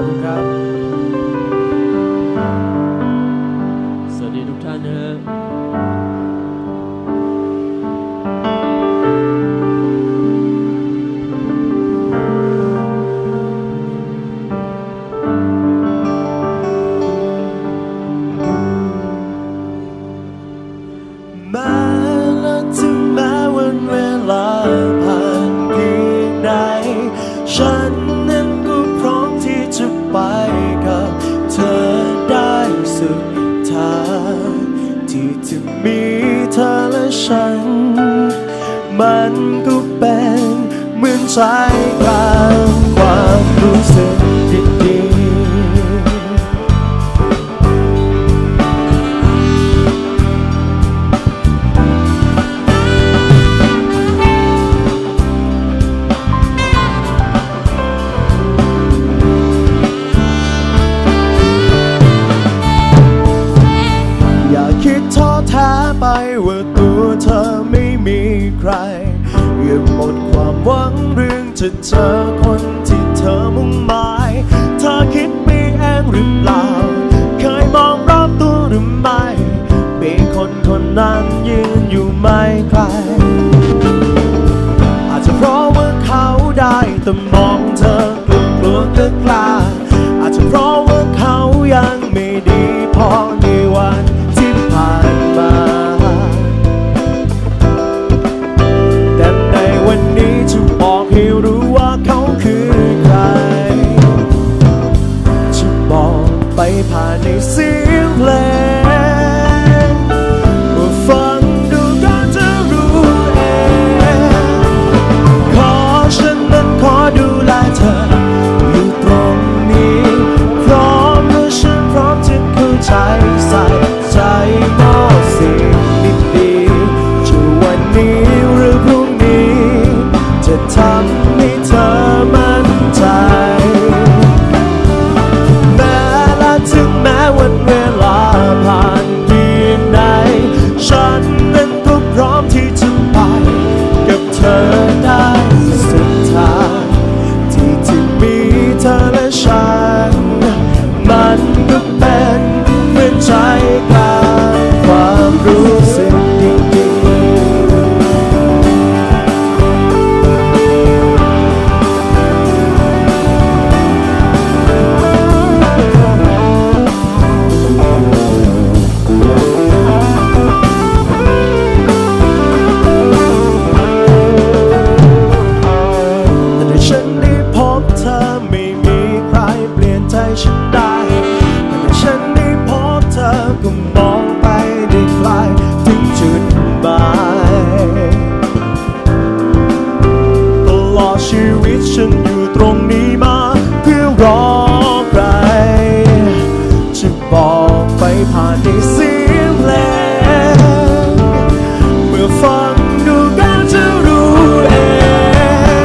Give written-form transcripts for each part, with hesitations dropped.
อบคุณครับสวัสดีทุกท่านนะมันก็เป็นเหมือนสายกลางความรู้สึกดีๆอย่าคิดท้อแท้ไปว่าตัวเธอไม่มีใครอย่าหมดความหวังเรื่องจะเจอคนที่เธอมุ่งหมายเธอคิดไปเองหรือเปล่าเคยมองรอบตัวหรือไม่มีคนคนนั้นยืนอยู่ไม่ไกลอาจจะเพราะว่าเขาได้แต่มองเธอกลัวกลัวก็กล้าอาจจะเพราะว่าเขายังไม่ดีพอในวันที่ผ่านมาผ่านในเสียงเพลงว่าฟังดูก็จะรู้เองขอฉันนั้นขอดูแลเธออยู่ตรงนี้พร้อมและฉันพร้อมจะเข้าใจใส่ใจมอบสิ่งดีๆจะวันนี้หรือพรุ่งนี้จะทำให้เธอมั่นใจฉันนั้นก็พร้อมที่จะไปกับเธอได้สุดทางที่จะมีเธอและฉันมันก็เป็นเหมือนใจกลางความรู้สึกฉันอยู่ตรงนี้มาเพื่อรอใครจะบอกไปผ่านในเสียงเพลงเมื่อฟังดูก็จะรู้เอง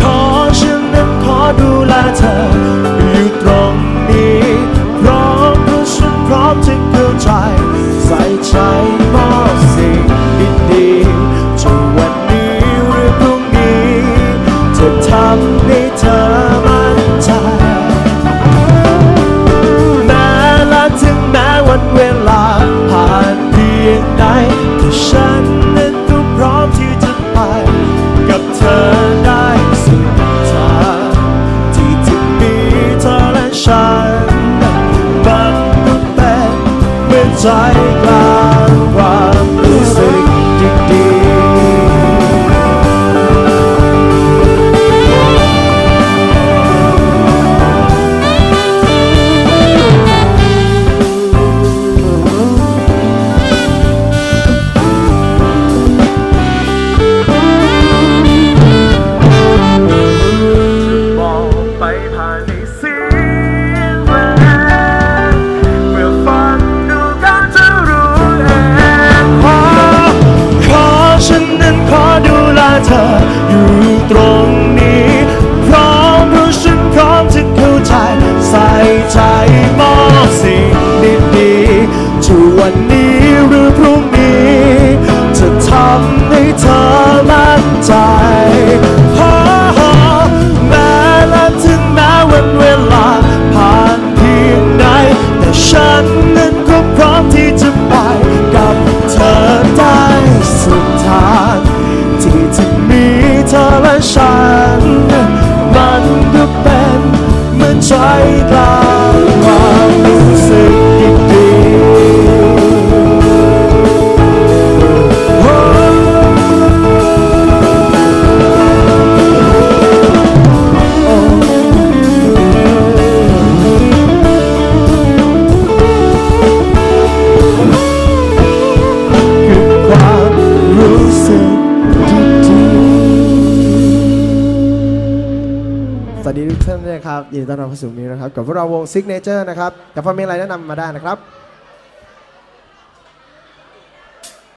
ขอฉันนั้นขอดูแลเธออยู่ตรงนี้พร้อมเพราะฉันพร้อมที่เข้าใจใส่ใจมอบสิ่งดีๆจะวันนี้หรือพรุ่งนี้จะทำให้เธอมั่นใจแม้และถึงแม้วันเวลาผ่านเพียงใดแต่ฉันนั้นก็พร้อมที่จะไปกับเธอได้สุดทางที่จะมีเธอและฉันมันก็เป็นเหมือนใจกลางความรู้สึกดีเมื่อฟังดูก็จะรู้ เพิ่มด้วยครับยินดีต้อนรับเข้าสู่มิวนะครับกับพวกเราวงซิกเนเจอร์นะครับอยากฟังเพลงอะไรแนะนำมาได้นะครับ